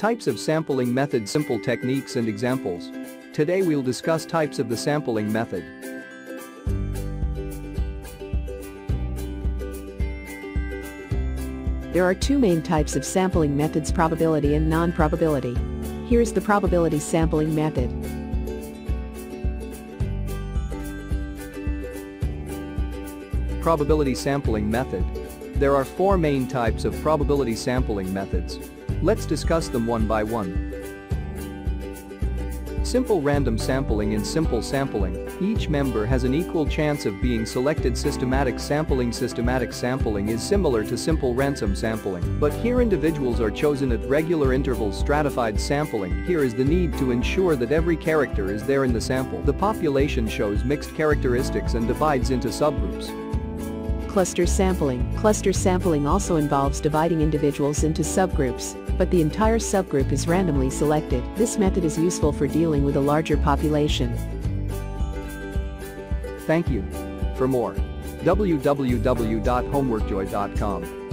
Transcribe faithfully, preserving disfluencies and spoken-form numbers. Types of sampling method, simple techniques and examples. Today we'll discuss types of the sampling method. There are two main types of sampling methods: probability and non-probability. Here is the probability sampling method. Probability sampling method. There are four main types of probability sampling methods. Let's discuss them one by one. Simple random sampling. In simple sampling, each member has an equal chance of being selected. Systematic sampling. Systematic sampling is similar to simple random sampling, but here individuals are chosen at regular intervals. Stratified sampling. Here is the need to ensure that every character is there in the sample. The population shows mixed characteristics and divides into subgroups. Cluster sampling. Cluster sampling also involves dividing individuals into subgroups, but the entire subgroup is randomly selected. This method is useful for dealing with a larger population. Thank you. For more, w w w dot homework joy dot com.